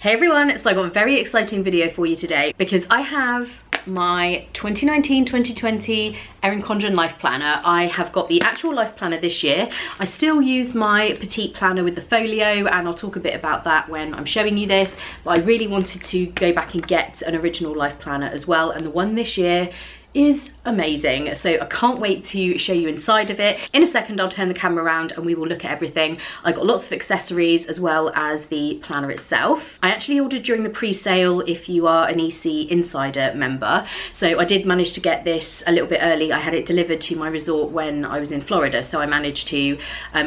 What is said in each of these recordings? Hey everyone, so I've got a very exciting video for you today because I have my 2019-2020 Erin Condren Life Planner. I have got the actual Life Planner this year. I still use my petite planner with the folio, and I'll talk a bit about that when I'm showing you this, but I really wanted to go back and get an original Life Planner as well, and the one this year is amazing, so I can't wait to show you inside of it. In a second I'll turn the camera around and we will look at everything. I got lots of accessories as well as the planner itself. I actually ordered during the pre-sale if you are an EC Insider member, so I did manage to get this a little bit early. I had it delivered to my resort when I was in Florida, so I managed to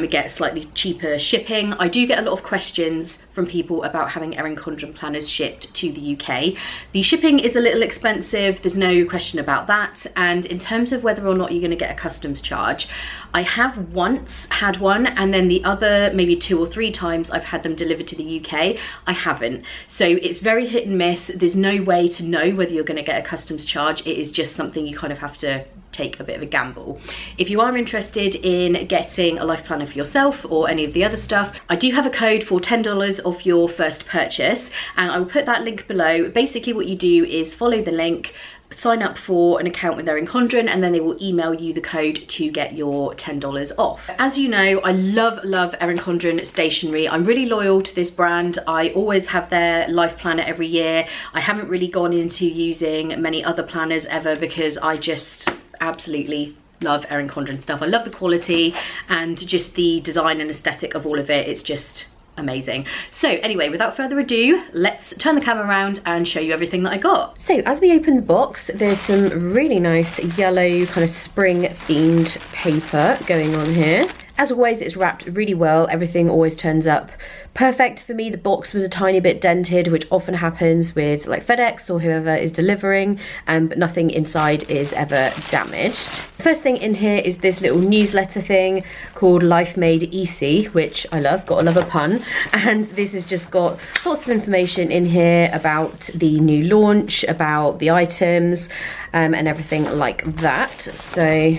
get slightly cheaper shipping. I do get a lot of questions from people about having Erin Condren planners shipped to the UK. The shipping is a little expensive, there's no question about that, and in terms of whether or not you're gonna get a customs charge, I have once had one, and then the other maybe 2 or 3 times I've had them delivered to the UK, I haven't. So it's very hit and miss. There's no way to know whether you're gonna get a customs charge. It is just something you kind of have to take a bit of a gamble. If you are interested in getting a Life Planner for yourself or any of the other stuff, I do have a code for $10 off your first purchase, and I will put that link below. Basically what you do is follow the link, sign up for an account with Erin Condren, and then they will email you the code to get your $10 off. As you know, I love Erin Condren stationery. I'm really loyal to this brand. I always have their Life Planner every year. I haven't really gone into using many other planners ever because I just absolutely love Erin Condren stuff. I love the quality and just the design and aesthetic of all of it. It's just amazing. So anyway, without further ado, let's turn the camera around and show you everything that I got. So as we open the box, there's some really nice yellow kind of spring themed paper going on here. As always, it's wrapped really well. Everything always turns up perfect for me. The box was a tiny bit dented, which often happens with like FedEx or whoever is delivering, but nothing inside is ever damaged. First thing in here is this little newsletter thing called Life Made EC, which I love, gotta love a pun. And this has just got lots of information in here about the new launch, about the items, and everything like that. So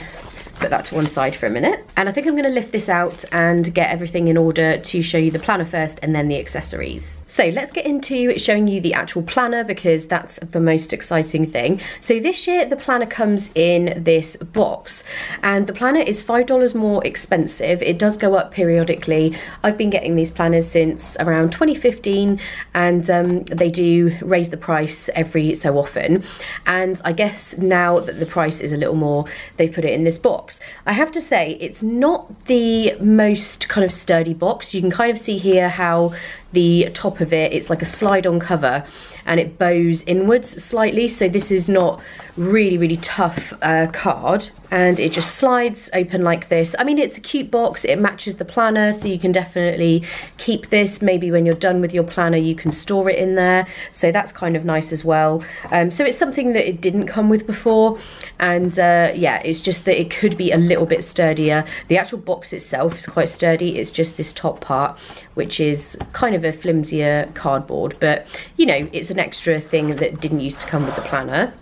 put that to one side for a minute, and I think I'm going to lift this out and get everything in order to show you the planner first and then the accessories. So let's get into showing you the actual planner because that's the most exciting thing. So this year the planner comes in this box, and the planner is $5 more expensive. It does go up periodically. I've been getting these planners since around 2015, and they do raise the price every so often, and I guess now that the price is a little more, they put it in this box. I have to say, it's not the most kind of sturdy box. You can kind of see here how the top of it, it's like a slide-on cover and it bows inwards slightly, so this is not really tough card, and it just slides open like this. I mean, it's a cute box, it matches the planner, so you can definitely keep this. Maybe when you're done with your planner you can store it in there, so that's kind of nice as well. So it's something that it didn't come with before, and yeah, it's just that it could be a little bit sturdier. The actual box itself is quite sturdy, it's just this top part which is kind of a flimsier cardboard, but you know, it's an extra thing that didn't used to come with the planner.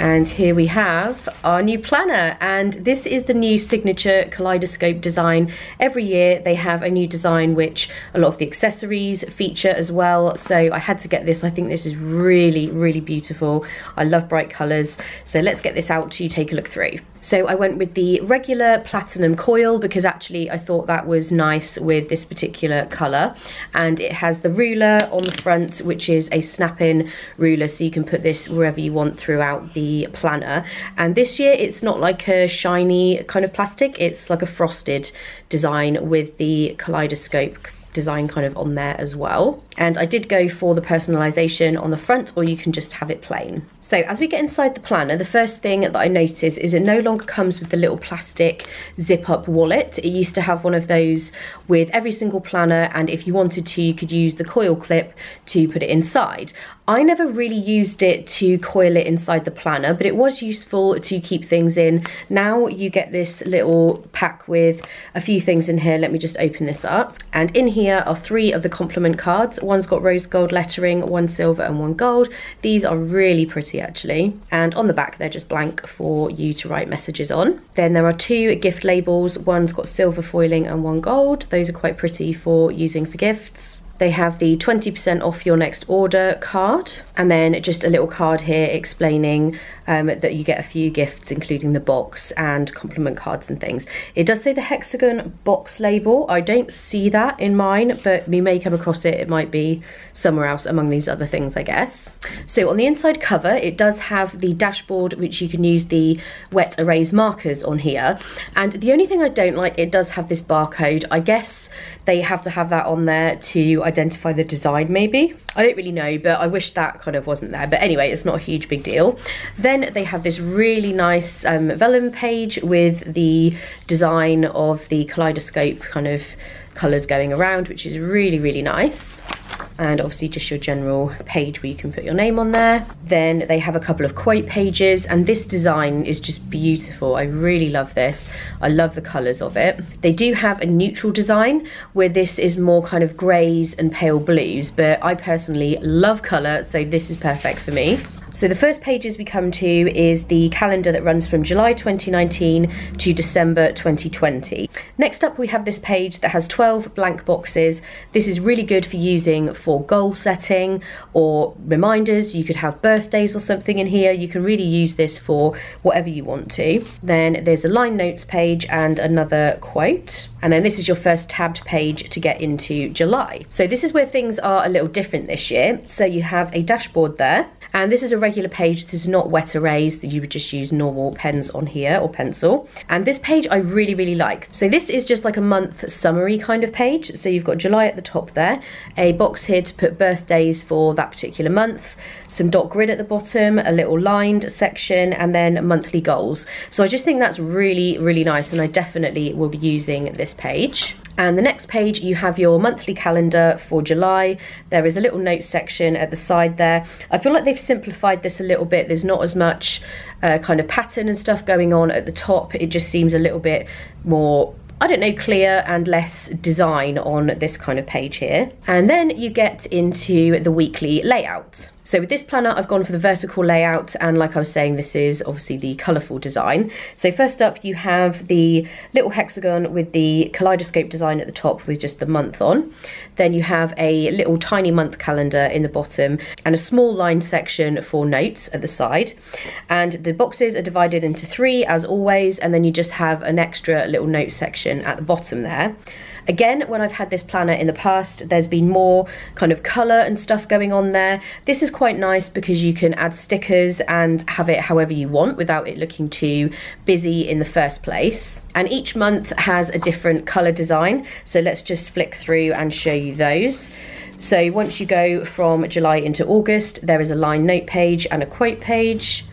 And here we have our new planner, and this is the new signature kaleidoscope design. Every year they have a new design which a lot of the accessories feature as well, so I had to get this. I think this is really beautiful. I love bright colours, so let's get this out to take a look through. So I went with the regular platinum coil because actually I thought that was nice with this particular colour, and it has the ruler on the front which is a snap-in ruler, so you can put this wherever you want throughout the planner. And this year it's not like a shiny kind of plastic, it's like a frosted design with the kaleidoscope design kind of on there as well. And I did go for the personalization on the front, or you can just have it plain. So as we get inside the planner, the first thing that I notice is it no longer comes with the little plastic zip-up wallet. It used to have one of those with every single planner, and if you wanted to, you could use the coil clip to put it inside. I never really used it to coil it inside the planner, but it was useful to keep things in. Now you get this little pack with a few things in here. Let me just open this up. And in here are 3 of the compliment cards. One's got rose gold lettering, one silver and one gold. These are really pretty actually, and on the back they're just blank for you to write messages on. Then there are 2 gift labels, one's got silver foiling and one gold. Those are quite pretty for using for gifts. They have the 20% off your next order card, and then just a little card here explaining that you get a few gifts, including the box and compliment cards and things. It does say the hexagon box label. I don't see that in mine, but we may come across it. It might be somewhere else among these other things, I guess. So on the inside cover, it does have the dashboard, which you can use the wet erase markers on here. And the only thing I don't like, it does have this barcode. I guess they have to have that on there to identify the design, maybe. I don't really know, but I wish that kind of wasn't there. But anyway, it's not a huge big deal. Then they have this really nice vellum page with the design of the kaleidoscope kind of colours going around, which is really, really nice. And obviously just your general page where you can put your name on there. Then they have a couple of quote pages, and this design is just beautiful. I really love this. I love the colours of it. They do have a neutral design where this is more kind of greys and pale blues, but I personally love colour, so this is perfect for me. So the first pages we come to is the calendar that runs from July 2019 to December 2020. Next up, we have this page that has 12 blank boxes. This is really good for using for goal setting or reminders. You could have birthdays or something in here. You can really use this for whatever you want to. Then there's a line notes page and another quote. And then this is your first tabbed page to get into July. So this is where things are a little different this year. So you have a dashboard there. And this is a regular page. This is not wet erased. You would just use normal pens on here or pencil. And this page I really, really like. So this is just like a month summary kind of page. So you've got July at the top there, a box here to put birthdays for that particular month, some dot grid at the bottom, a little lined section, and then monthly goals. So I just think that's really, really nice, and I definitely will be using this page. And the next page, you have your monthly calendar for July. There is a little notes section at the side there. I feel like they've simplified this a little bit. There's not as much kind of pattern and stuff going on at the top. It just seems a little bit more, I don't know, clear and less design on this kind of page here. And then you get into the weekly layout. So with this planner, I've gone for the vertical layout, and like I was saying, this is obviously the colourful design. So first up, you have the little hexagon with the kaleidoscope design at the top with just the month on. Then you have a little tiny month calendar in the bottom and a small line section for notes at the side. And the boxes are divided into three as always, and then you just have an extra little note section at the bottom there. Again, when I've had this planner in the past, there's been more kind of colour and stuff going on there. This is quite nice because you can add stickers and have it however you want without it looking too busy in the first place. And each month has a different colour design. So let's just flick through and show you those. So once you go from July into August, there is a line note page and a quote page.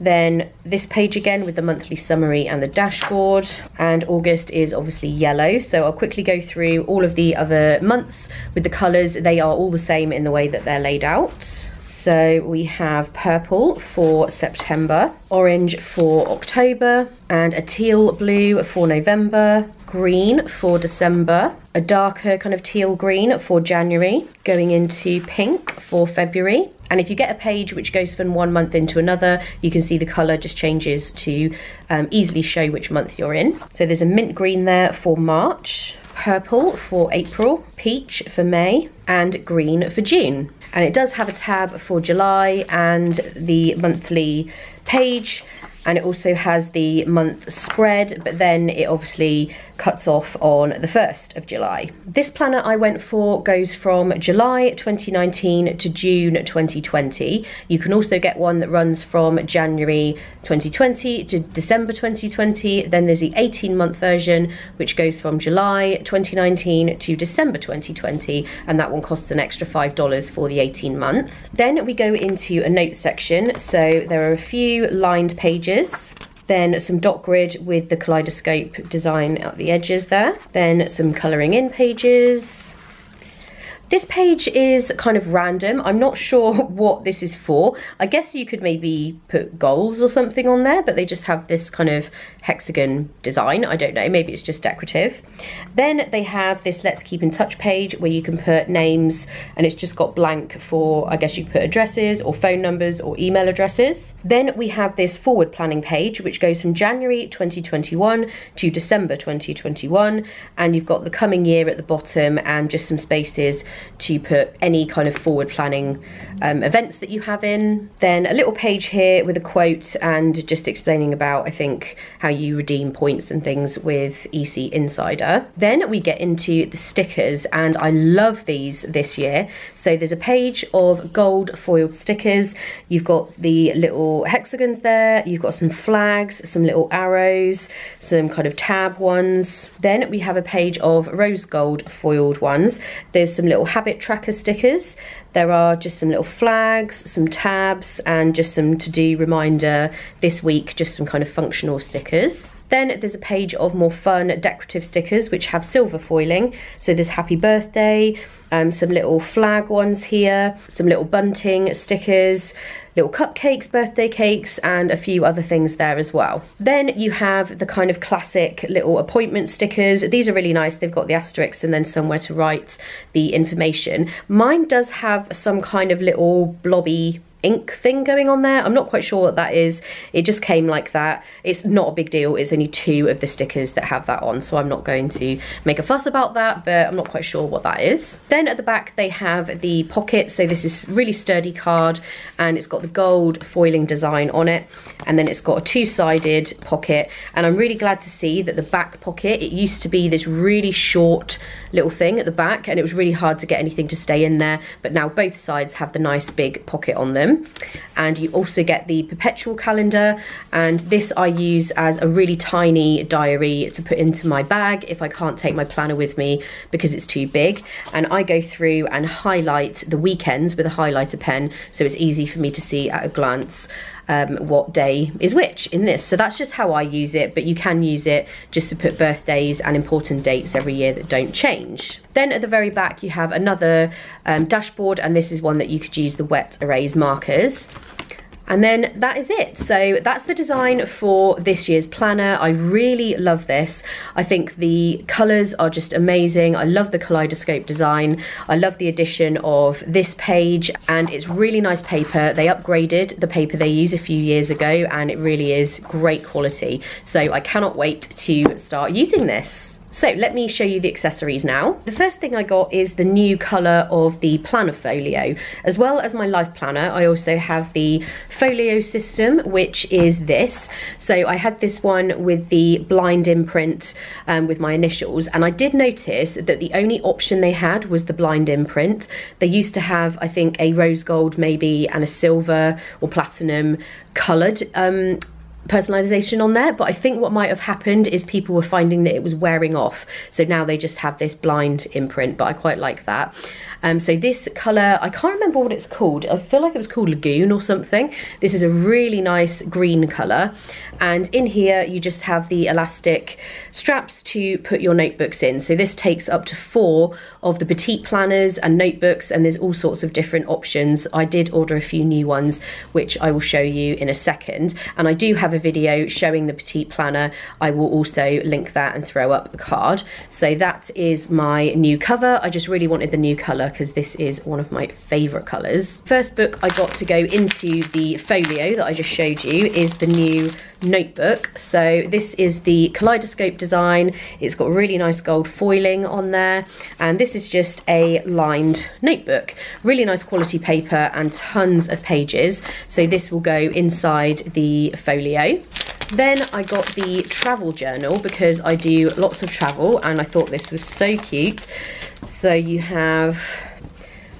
Then this page again with the monthly summary and the dashboard, and August is obviously yellow. So I'll quickly go through all of the other months with the colours. They are all the same in the way that they're laid out. So we have purple for September, orange for October, and a teal blue for November, green for December, a darker kind of teal green for January, going into pink for February. And if you get a page which goes from one month into another, you can see the colour just changes to easily show which month you're in. So there's a mint green there for March, purple for April, peach for May, and green for June. And it does have a tab for July and the monthly page, and it also has the month spread, but then it obviously cuts off on the 1st of July. This planner I went for goes from July 2019 to June 2020. You can also get one that runs from January 2020 to December 2020. Then there's the 18-month version, which goes from July 2019 to December 2020, and that one costs an extra $5 for the 18-month. Then we go into a notes section. So there are a few lined pages. Then some dot grid with the kaleidoscope design at the edges there. Then some colouring in pages. This page is kind of random. I'm not sure what this is for. I guess you could maybe put goals or something on there, but they just have this kind of hexagon design. I don't know, maybe it's just decorative. Then they have this Let's Keep in Touch page where you can put names, and it's just got blank for, I guess you could put addresses or phone numbers or email addresses. Then we have this forward planning page, which goes from January 2021 to December 2021. And you've got the coming year at the bottom and just some spaces to put any kind of forward planning events that you have in. Then a little page here with a quote and just explaining about, I think, how you redeem points and things with EC Insider. Then we get into the stickers, and I love these this year. So there's a page of gold foiled stickers. You've got the little hexagons there, you've got some flags, some little arrows, some kind of tab ones. Then we have a page of rose gold foiled ones. There's some little habit tracker stickers. There are just some little flags, some tabs, and just some to-do reminder this week, just some kind of functional stickers. Then there's a page of more fun decorative stickers which have silver foiling. So there's happy birthday, some little flag ones here, some little bunting stickers, little cupcakes, birthday cakes, and a few other things there as well. Then you have the kind of classic little appointment stickers. These are really nice. They've got the asterisks and then somewhere to write the information. Mine does have some kind of little blobby ink thing going on there. I'm not quite sure what that is. It just came like that. It's not a big deal. It's only two of the stickers that have that on, so I'm not going to make a fuss about that, but I'm not quite sure what that is. Then at the back they have the pocket. So this is really sturdy card and it's got the gold foiling design on it, and then it's got a two-sided pocket. And I'm really glad to see that the back pocket, it used to be this really short little thing at the back and it was really hard to get anything to stay in there, but now both sides have the nice big pocket on them. And you also get the perpetual calendar, and this I use as a really tiny diary to put into my bag if I can't take my planner with me because it's too big. And I go through and highlight the weekends with a highlighter pen, so it's easy for me to see at a glance what day is which in this. So that's just how I use it, but you can use it just to put birthdays and important dates every year that don't change. Then at the very back you have another dashboard, and this is one that you could use the wet erase markers. And then that is it. So that's the design for this year's planner. I really love this. I think the colours are just amazing. I love the kaleidoscope design. I love the addition of this page, and it's really nice paper. They upgraded the paper they used a few years ago and it really is great quality. So I cannot wait to start using this. So let me show you the accessories now. The first thing I got is the new colour of the planner folio. As well as my life planner, I also have the folio system, which is this. So I had this one with the blind imprint with my initials, and I did notice that the only option they had was the blind imprint. They used to have, I think, a rose gold maybe and a silver or platinum coloured personalization on there, but I think what might have happened is people were finding that it was wearing off, so now they just have this blind imprint, but I quite like that. So this colour, I can't remember what it's called. I feel like it was called Lagoon or something. This is a really nice green colour, and in here you just have the elastic straps to put your notebooks in. So this takes up to 4 of the petite planners and notebooks, and there's all sorts of different options. I did order a few new ones which I will show you in a second, and I do have a video showing the petite planner. I will also link that and throw up a card. So that is my new cover. I just really wanted the new colour because this is one of my favourite colours. First book I got to go into the folio that I just showed you is the new notebook. So this is the kaleidoscope design. It's got really nice gold foiling on there, and this is just a lined notebook. Really nice quality paper and tons of pages. So this will go inside the folio. Then I got the travel journal because I do lots of travel and I thought this was so cute. So you have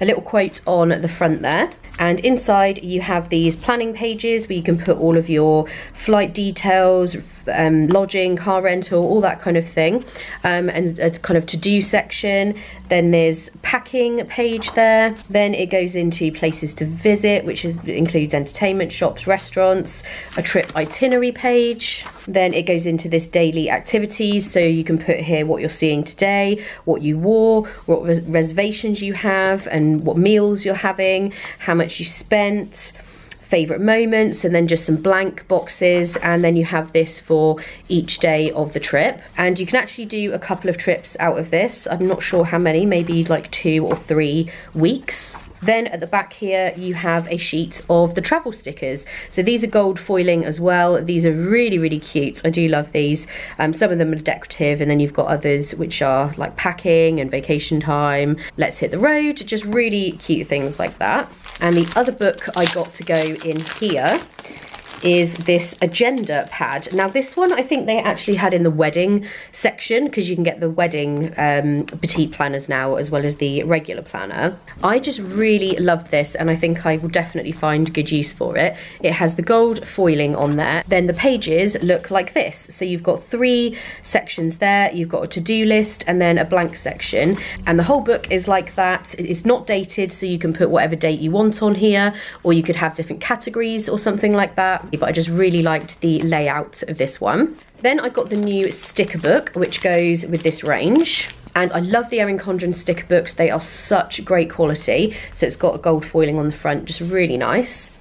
a little quote on the front there, and inside you have these planning pages where you can put all of your flight details, lodging, car rental, all that kind of thing, and a kind of to-do section. Then there's packing page there. Then it goes into places to visit, which includes entertainment, shops, restaurants, a trip itinerary page. Then it goes into this daily activities, so you can put here what you're seeing today, what you wore, what reservations you have, and what meals you're having, how much you spent, favourite moments, and then just some blank boxes. And then you have this for each day of the trip, and you can actually do a couple of trips out of this. I'm not sure how many, maybe like 2 or 3 weeks. Then at the back here you have a sheet of the travel stickers. So these are gold foiling as well. These are really, really cute. I do love these. Some of them are decorative, and then you've got others which are like packing and vacation time, let's hit the road, just really cute things like that. And the other book I got to go in here is this agenda pad. Now this one I think they actually had in the wedding section, because you can get the wedding petite planners now as well as the regular planner. I just really love this, and I think I will definitely find good use for it. It has the gold foiling on there. Then the pages look like this. So you've got three sections there. You've got a to-do list and then a blank section, and the whole book is like that. It's not dated, so you can put whatever date you want on here, or you could have different categories or something like that. But I just really liked the layout of this one. Then I got the new sticker book, which goes with this range. And I love the Erin Condren sticker books. They are such great quality. So it's got a gold foiling on the front, just really nice.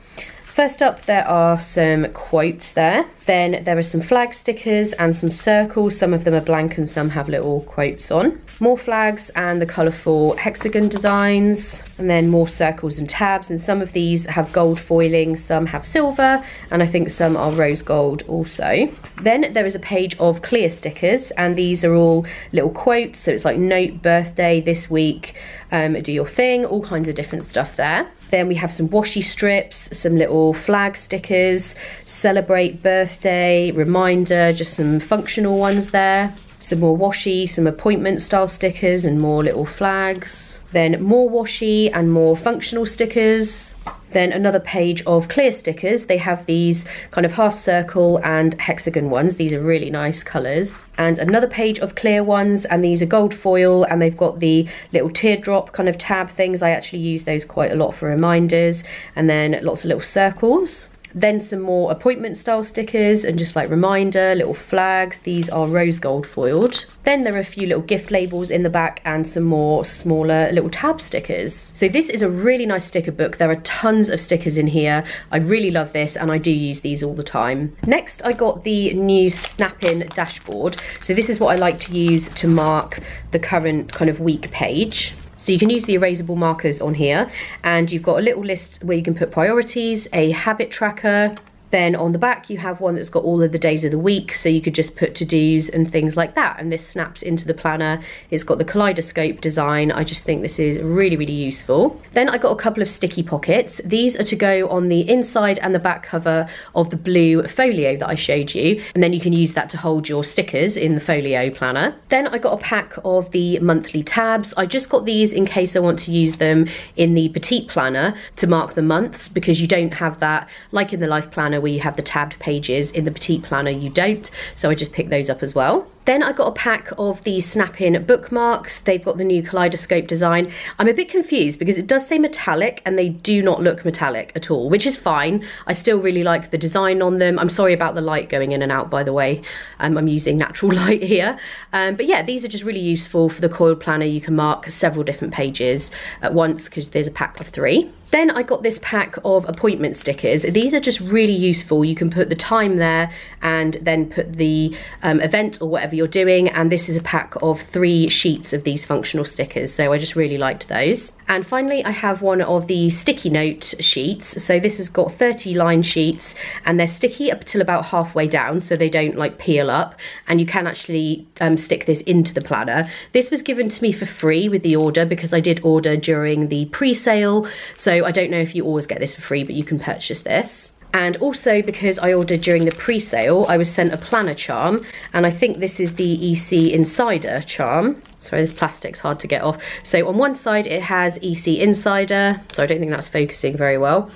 First up, there are some quotes there. Then there are some flag stickers and some circles. Some of them are blank and some have little quotes on. More flags and the colourful hexagon designs, and then more circles and tabs. And some of these have gold foiling, some have silver, and I think some are rose gold also. Then there is a page of clear stickers, and these are all little quotes. So it's like note, birthday, this week, do your thing, all kinds of different stuff there. Then we have some washi strips, some little flag stickers, celebrate birthday, reminder, just some functional ones there. Some more washi, some appointment style stickers and more little flags. Then more washi and more functional stickers. Then another page of clear stickers. They have these kind of half circle and hexagon ones. These are really nice colours. And another page of clear ones, and these are gold foil, and they've got the little teardrop kind of tab things. I actually use those quite a lot for reminders. And then lots of little circles. Then some more appointment style stickers and just like reminder, little flags. These are rose gold foiled. Then there are a few little gift labels in the back and some more smaller little tab stickers. So this is a really nice sticker book. There are tons of stickers in here. I really love this, and I do use these all the time. Next, I got the new snap-in dashboard. So this is what I like to use to mark the current kind of week page. So you can use the erasable markers on here, and you've got a little list where you can put priorities, a habit tracker. Then on the back you have one that's got all of the days of the week, so you could just put to-dos and things like that, and this snaps into the planner. It's got the kaleidoscope design. I just think this is really, really useful. Then I got a couple of sticky pockets. These are to go on the inside and the back cover of the blue folio that I showed you, and then you can use that to hold your stickers in the folio planner. Then I got a pack of the monthly tabs. I just got these in case I want to use them in the petite planner to mark the months, because you don't have that like in the life planner where you have the tabbed pages. In the petite planner you don't, so I just picked those up as well. Then I got a pack of the snap-in bookmarks. They've got the new kaleidoscope design. I'm a bit confused because it does say metallic, and they do not look metallic at all, which is fine. I still really like the design on them. I'm sorry about the light going in and out, by the way. I'm using natural light here. But yeah, these are just really useful for the coiled planner. You can mark several different pages at once because there's a pack of three. Then I got this pack of appointment stickers. These are just really useful. You can put the time there and then put the event or whatever you're doing, and this is a pack of three sheets of these functional stickers, so I just really liked those. And finally I have one of the sticky note sheets. So this has got 30 line sheets, and they're sticky up till about halfway down, so they don't like peel up, and you can actually stick this into the planner. This was given to me for free with the order because I did order during the pre-sale, so I don't know if you always get this for free, but you can purchase this. And also because I ordered during the pre-sale, I was sent a planner charm, and I think this is the EC Insider charm. Sorry, this plastic's hard to get off. So on one side it has EC Insider, so I don't think that's focusing very well.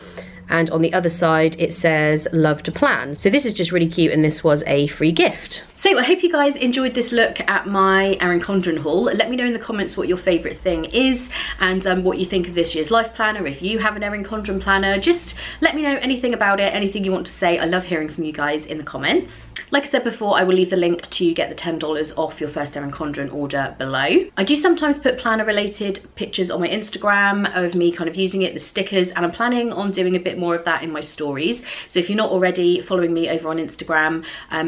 And on the other side it says love to plan. So this is just really cute, and this was a free gift. So I hope you guys enjoyed this look at my Erin Condren haul. Let me know in the comments what your favourite thing is, and what you think of this year's life planner. If you have an Erin Condren planner, just let me know anything about it, anything you want to say. I love hearing from you guys in the comments. Like I said before, I will leave the link to get the $10 off your first Erin Condren order below. I do sometimes put planner related pictures on my Instagram of me kind of using it, the stickers, and I'm planning on doing a bit more of that in my stories. So if you're not already following me over on Instagram,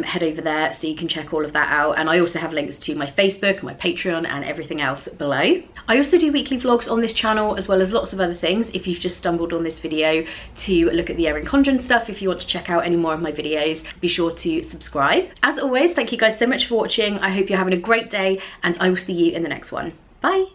head over there so you can check all of that out. And I also have links to my Facebook, my Patreon, and everything else below. I also do weekly vlogs on this channel, as well as lots of other things. If you've just stumbled on this video to look at the Erin Condren stuff, if you want to check out any more of my videos, be sure to subscribe. As always, thank you guys so much for watching. I hope you're having a great day, and I will see you in the next one. Bye.